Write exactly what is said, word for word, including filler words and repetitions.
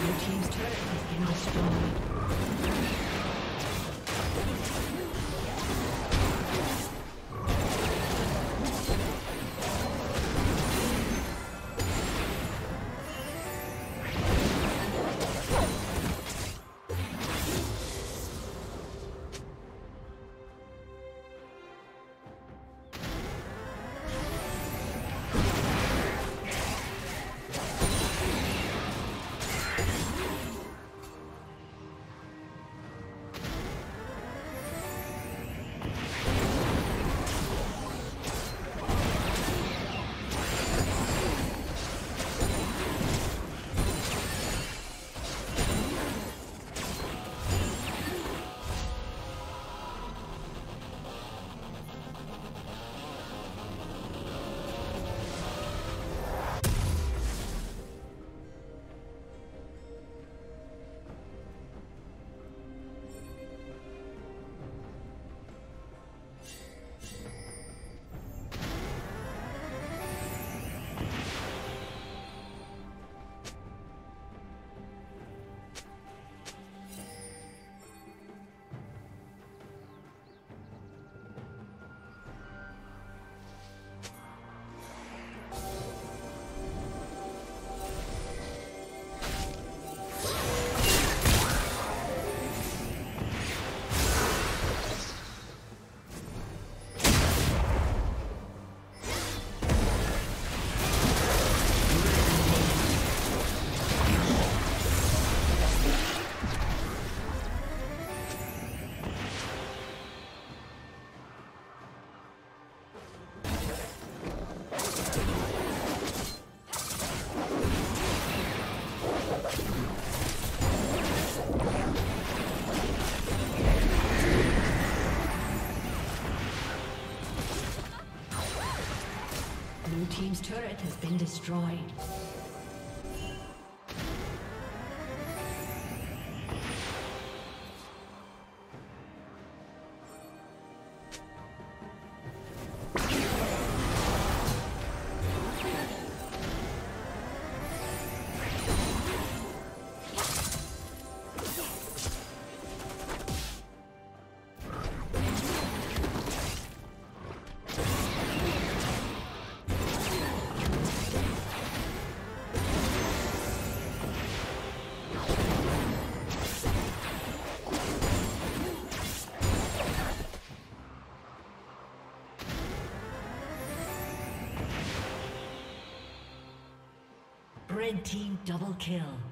Blue team's turret has been destroyed. team's turret has been destroyed. Red team double kill.